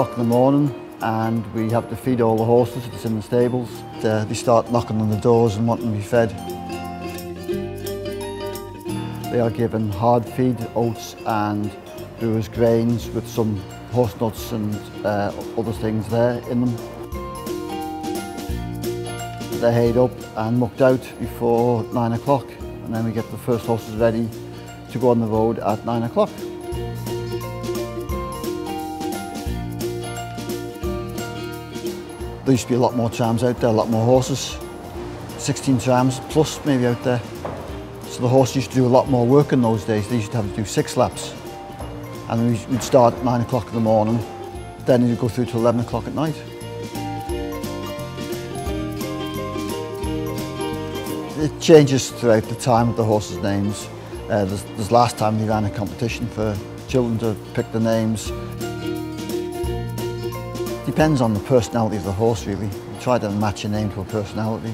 o'clock in the morning and we have to feed all the horses that's in the stables. They start knocking on the doors and wanting to be fed. They are given hard feed, oats and brewer's grains with some horse nuts and other things there in them. They're hayed up and mucked out before 9 o'clock, and then we get the first horses ready to go on the road at 9 o'clock. There used to be a lot more trams out there, a lot more horses. 16 trams plus maybe out there. So the horse used to do a lot more work in those days. They used to have to do 6 laps. And we'd start at 9 o'clock in the morning. Then you'd go through to 11 o'clock at night. It changes throughout the time of the horses' names. There's last time they ran a competition for children to pick the names. Depends on the personality of the horse, really. You try to match a name to a personality.